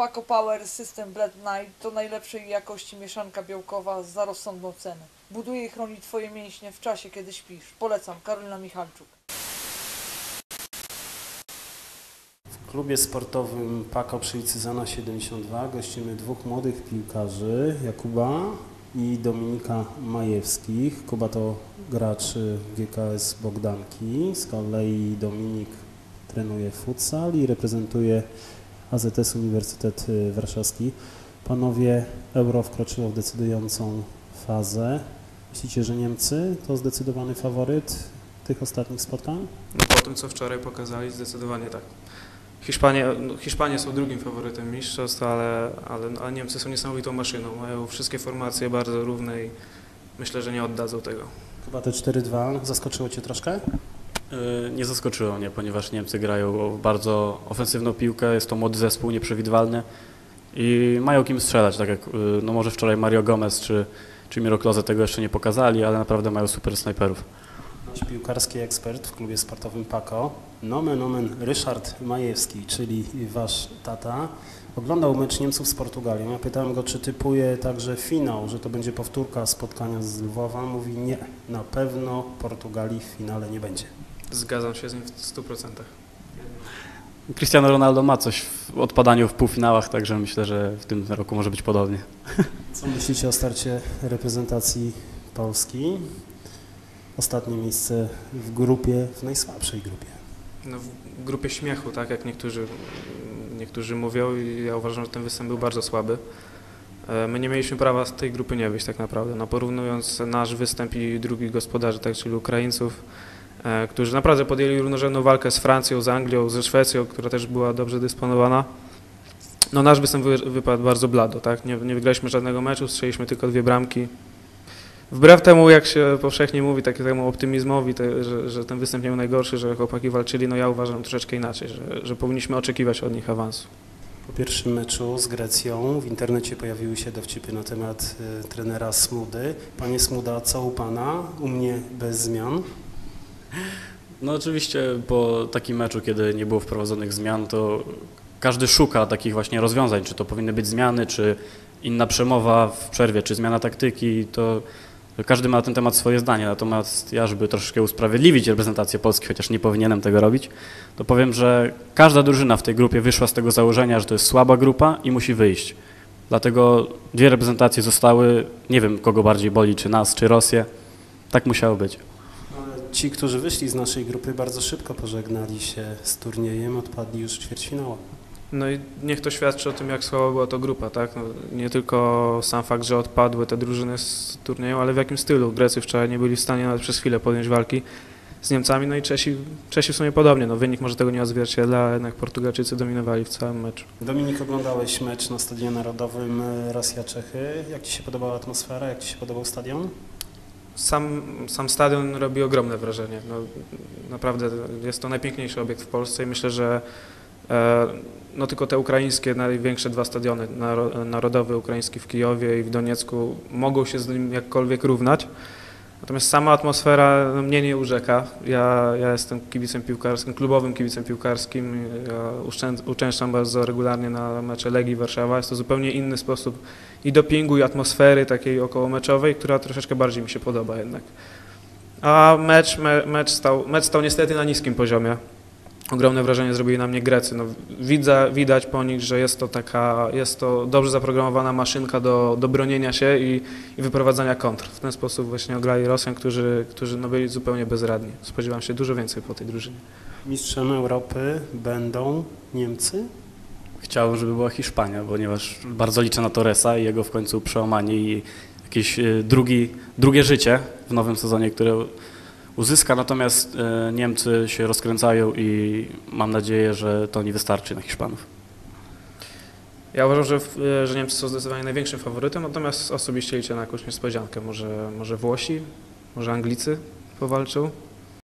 Paco Power System Blood Knight to najlepszej jakości mieszanka białkowa za rozsądną cenę. Buduje i chroni Twoje mięśnie w czasie, kiedy śpisz. Polecam, Karolina Michalczuk. W klubie sportowym Paco przy ulicy Zana 72 gościmy dwóch młodych piłkarzy, Jakuba i Dominika Majewskich. Kuba to gracz GKS Bogdanki, z kolei Dominik trenuje futsal i reprezentuje AZS Uniwersytet Warszawski. Panowie, Euro wkroczyło w decydującą fazę. Myślicie, że Niemcy to zdecydowany faworyt tych ostatnich spotkań? No po tym, co wczoraj pokazali, zdecydowanie tak. Hiszpanie są drugim faworytem mistrzostw, ale Niemcy są niesamowitą maszyną. Mają wszystkie formacje bardzo równe i myślę, że nie oddadzą tego. Chyba te 4-2 zaskoczyło Cię troszkę? Nie zaskoczyło mnie, ponieważ Niemcy grają bardzo ofensywną piłkę, jest to młody zespół, nieprzewidywalny i mają kim strzelać, tak jak no może wczoraj Mario Gomez czy Miro Kloze tego jeszcze nie pokazali, ale naprawdę mają super snajperów. Nasz piłkarski ekspert w klubie sportowym Paco, nomen omen Ryszard Majewski, czyli wasz tata, oglądał mecz Niemców z Portugalią. Ja pytałem go, czy typuje także finał, że to będzie powtórka spotkania z Lwowa. Mówi nie, na pewno Portugalii w finale nie będzie. Zgadzam się z nim w 100%. Cristiano Ronaldo ma coś w odpadaniu w półfinałach, także myślę, że w tym roku może być podobnie. Co myślicie o starcie reprezentacji Polski? Ostatnie miejsce w grupie, w najsłabszej grupie. No, w grupie śmiechu, tak jak niektórzy mówią, i ja uważam, że ten występ był bardzo słaby. My nie mieliśmy prawa z tej grupy nie wyjść tak naprawdę. No, porównując nasz występ i drugich gospodarzy, tak, czyli Ukraińców, którzy naprawdę podjęli równorzędną walkę z Francją, z Anglią, ze Szwecją, która też była dobrze dysponowana. No, nasz występ wypadł bardzo blado, tak? Nie wygraliśmy żadnego meczu, strzeliśmy tylko 2 bramki. Wbrew temu, jak się powszechnie mówi, takiemu optymizmowi, że ten występ nie był najgorszy, że chłopaki walczyli, no ja uważam troszeczkę inaczej, że powinniśmy oczekiwać od nich awansu. Po pierwszym meczu z Grecją w internecie pojawiły się dowcipy na temat trenera Smudy. Panie Smuda, co u Pana? U mnie bez zmian. No oczywiście po takim meczu, kiedy nie było wprowadzonych zmian, to każdy szuka takich właśnie rozwiązań, czy to powinny być zmiany, czy inna przemowa w przerwie, czy zmiana taktyki, to każdy ma na ten temat swoje zdanie, natomiast ja, żeby troszeczkę usprawiedliwić reprezentację Polski, chociaż nie powinienem tego robić, to powiem, że każda drużyna w tej grupie wyszła z tego założenia, że to jest słaba grupa i musi wyjść. Dlatego dwie reprezentacje zostały, nie wiem kogo bardziej boli, czy nas, czy Rosję, tak musiało być. Ci, którzy wyszli z naszej grupy, bardzo szybko pożegnali się z turniejem, odpadli już w ćwierćfinałach. No i niech to świadczy o tym, jak słaba była to grupa, tak? No, nie tylko sam fakt, że odpadły te drużyny z turnieju, ale w jakim stylu. Grecy wczoraj nie byli w stanie nawet przez chwilę podjąć walki z Niemcami, no i Czesi w sumie podobnie. No, wynik może tego nie odzwierciedla, ale jednak Portugalczycy dominowali w całym meczu. Dominik, oglądałeś mecz na Stadionie Narodowym Rosja-Czechy. Jak Ci się podobała atmosfera, jak Ci się podobał stadion? Sam stadion robi ogromne wrażenie. No, naprawdę jest to najpiękniejszy obiekt w Polsce i myślę, że no tylko te ukraińskie, największe dwa stadiony, Narodowy Ukraiński w Kijowie i w Doniecku, mogą się z nim jakkolwiek równać. Natomiast sama atmosfera mnie nie urzeka. Ja jestem kibicem piłkarskim, klubowym kibicem piłkarskim. Ja uczęszczam bardzo regularnie na mecze Legii Warszawa. Jest to zupełnie inny sposób i dopingu, i atmosfery takiej okołomeczowej, która troszeczkę bardziej mi się podoba jednak. A mecz stał niestety na niskim poziomie. Ogromne wrażenie zrobili na mnie Grecy. No, widać po nich, że jest to dobrze zaprogramowana maszynka do bronienia się i wyprowadzania kontr. W ten sposób właśnie ograli Rosjan, którzy no byli zupełnie bezradni. Spodziewam się dużo więcej po tej drużynie. Mistrzem Europy będą Niemcy? Chciałbym, żeby była Hiszpania, ponieważ bardzo liczę na Torresa i jego w końcu przełamanie i jakieś drugie życie w nowym sezonie, które uzyska, natomiast Niemcy się rozkręcają i mam nadzieję, że to nie wystarczy na Hiszpanów. Ja uważam, że Niemcy są zdecydowanie największym faworytem, natomiast osobiście liczę na jakąś niespodziankę. Może Włosi, może Anglicy powalczą.